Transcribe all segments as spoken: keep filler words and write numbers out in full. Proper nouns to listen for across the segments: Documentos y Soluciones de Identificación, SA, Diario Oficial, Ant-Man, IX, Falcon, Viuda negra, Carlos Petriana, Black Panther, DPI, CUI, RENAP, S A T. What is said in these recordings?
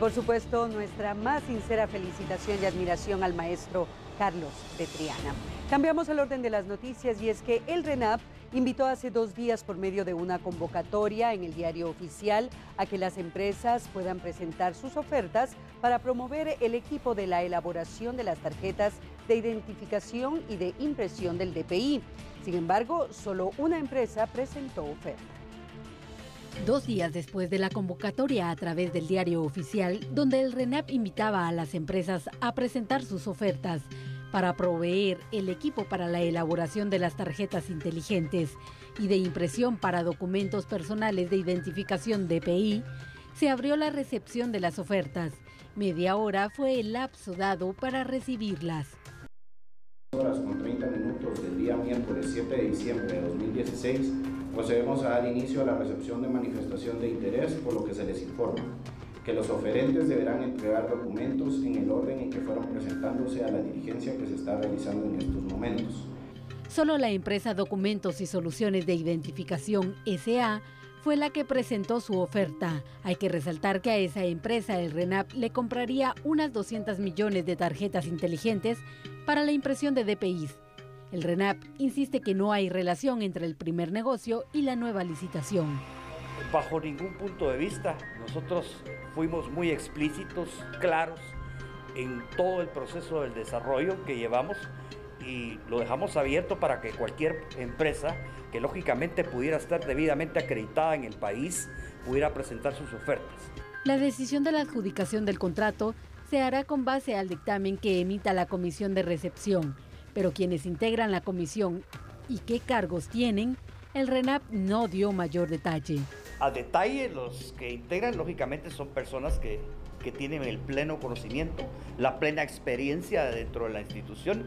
por supuesto, nuestra más sincera felicitación y admiración al maestro Carlos Petriana. Cambiamos el orden de las noticias y es que el RENAP invitó hace dos días por medio de una convocatoria en el Diario Oficial a que las empresas puedan presentar sus ofertas para promover el equipo de la elaboración de las tarjetas de identificación y de impresión del D P I. Sin embargo, solo una empresa presentó oferta. Dos días después de la convocatoria a través del Diario Oficial, donde el RENAP invitaba a las empresas a presentar sus ofertas para proveer el equipo para la elaboración de las tarjetas inteligentes y de impresión para documentos personales de identificación D P I, se abrió la recepción de las ofertas. Media hora fue el lapso dado para recibirlas. horas con treinta minutos del día miércoles siete de diciembre de dos mil dieciséis, procedemos a dar inicio a la recepción de manifestación de interés, por lo que se les informa que los oferentes deberán entregar documentos en el orden en que fueron presentándose a la diligencia que se está realizando en estos momentos. Solo la empresa Documentos y Soluciones de Identificación S A fue la que presentó su oferta. Hay que resaltar que a esa empresa el RENAP le compraría unas doscientos millones de tarjetas inteligentes para la impresión de D P Is. El RENAP insiste que no hay relación entre el primer negocio y la nueva licitación. Bajo ningún punto de vista, nosotros fuimos muy explícitos, claros en todo el proceso del desarrollo que llevamos y lo dejamos abierto para que cualquier empresa que lógicamente pudiera estar debidamente acreditada en el país pudiera presentar sus ofertas. La decisión de la adjudicación del contrato se hará con base al dictamen que emita la comisión de recepción, pero quienes integran la comisión y qué cargos tienen, el RENAP no dio mayor detalle. A detalle, los que integran lógicamente son personas que, que tienen el pleno conocimiento, la plena experiencia dentro de la institución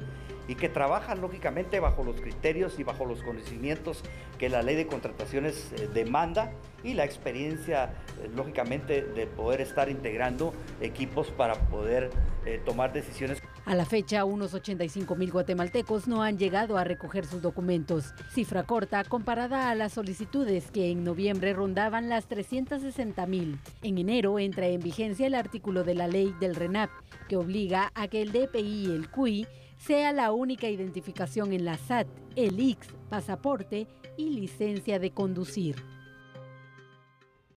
y que trabajan lógicamente bajo los criterios y bajo los conocimientos que la ley de contrataciones eh, demanda y la experiencia eh, lógicamente de poder estar integrando equipos para poder eh, tomar decisiones. A la fecha, unos ochenta y cinco mil guatemaltecos no han llegado a recoger sus documentos, cifra corta comparada a las solicitudes que en noviembre rondaban las trescientos sesenta mil. En enero entra en vigencia el artículo de la ley del RENAP que obliga a que el D P I y el C U I sea la única identificación en la S A T, el I X, pasaporte y licencia de conducir.